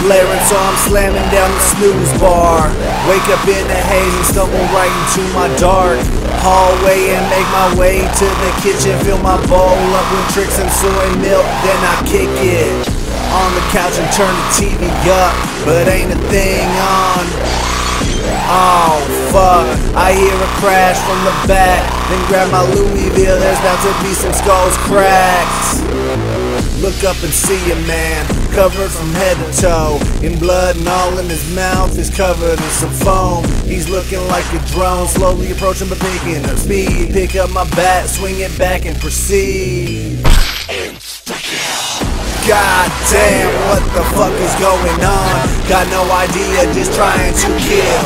Blaring, so I'm slamming down the snooze bar. Wake up in the haze and stumble right into my dark hallway and make my way to the kitchen. Fill my bowl up with tricks and soy milk, then I kick it on the couch and turn the TV up, but ain't a thing on. Oh fuck, I hear a crash from the back, then grab my Louisville, there's about to be some skulls cracks. Look up and see a man, covered from head to toe in blood, and all in his mouth is covered in some foam. He's looking like a drone, slowly approaching but picking up speed. Pick up my bat, swing it back and proceed. God damn, what the fuck is going on? Got no idea, just trying to kill.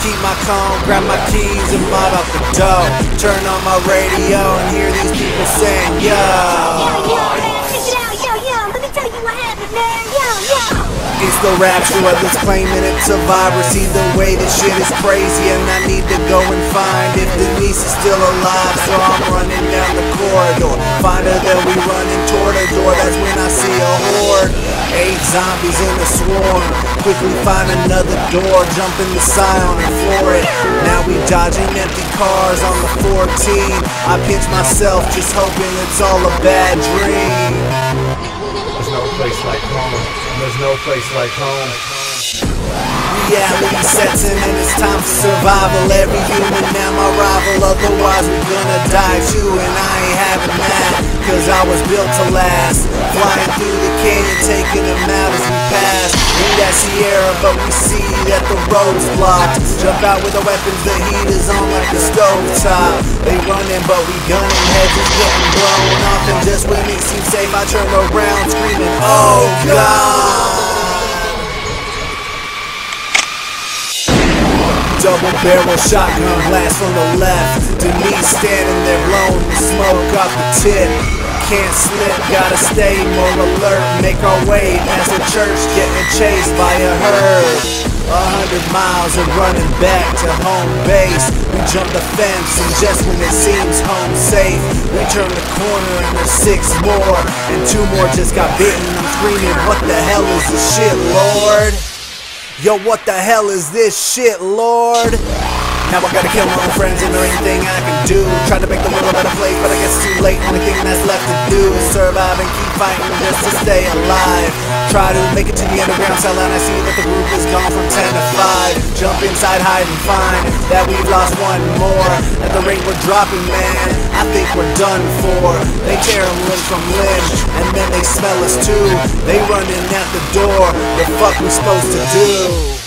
Keep my calm, grab my keys and mop out the door. Turn on my radio and hear these people saying, yo, yo, man, check it out, yo, yo, let me tell you what happened, man, yo, yo. It's the rapture of this claiming it's a virus. Either way, this shit is crazy and I need to go and find if Denise is still alive. So I'm running down the corridor, find her, then we running toward her door. That's when I see a horde, 8 zombies in a swarm. Quickly find another door, jump in the silent and floor it. Now we dodging empty cars on the 14. I pinch myself, just hoping it's all a bad dream. There's no place like home, there's no place like home. Reality sets in and it's time for survival. Every human now my rival, otherwise we're gonna die too. And I ain't having that, cause I was built to last. Flying through the canyon, taking them out as we pass. In that Sierra, but we see that the road's blocked. Jump out with the weapons, the heat is on like the stove top. They running, but we gunning, heads is getting blown off. And just when it seems safe, I turn around screaming, oh God! Double barrel shotgun blast from the left. Denise standing there blowing the smoke off the tip. Can't slip, gotta stay more alert. Make our way past the church, getting chased by a herd. 100 miles and running back to home base. We jump the fence and just when it seems home safe, we turn the corner and there's 6 more. And 2 more just got bitten. I'm screaming, what the hell is this shit, Lord? Yo, what the hell is this shit, Lord? Now I gotta kill my own friends and there ain't anything I can do. Try to make the world a better place, but I guess it's too late. Only thing that's left to do is survive and keep fighting just to stay alive. Try to make it to the underground cell and I see that the group is gone from 10 to 5. Jump inside, hide and find that we've lost 1 more. At the rate we're dropping, man, I think we're done for. They tear them limb from limb, and then they smell us too. They running at the door, the fuck we supposed to do?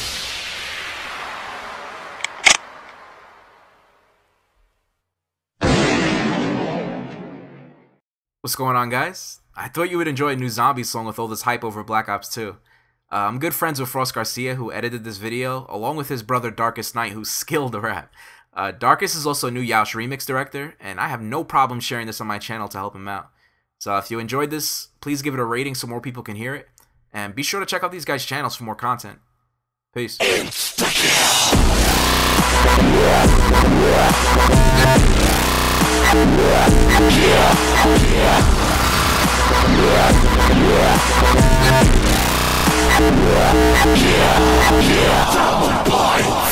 What's going on, guys? I thought you would enjoy a new zombie song with all this hype over Black Ops 2. I'm good friends with Frost Garcia, who edited this video, along with his brother Darkis Knite, who's skilled to rap. Darkis is also a new Yaosh remix director, and I have no problem sharing this on my channel to help him out. So if you enjoyed this, please give it a rating so more people can hear it, and be sure to check out these guys' channels for more content. Peace. Double points.